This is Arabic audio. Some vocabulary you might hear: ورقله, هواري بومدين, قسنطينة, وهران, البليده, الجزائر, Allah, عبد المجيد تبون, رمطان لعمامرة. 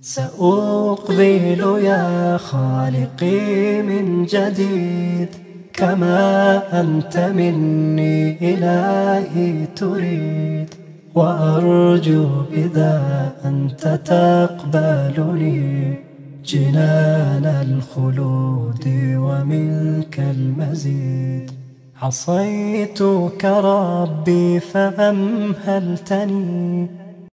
سأقبل يا خالقي من جديد كما أنت مني إلهي تريد، وأرجو إذا أنت تقبلني جنان الخلود ومنك المزيد. عصيتك ربي فأمهلتني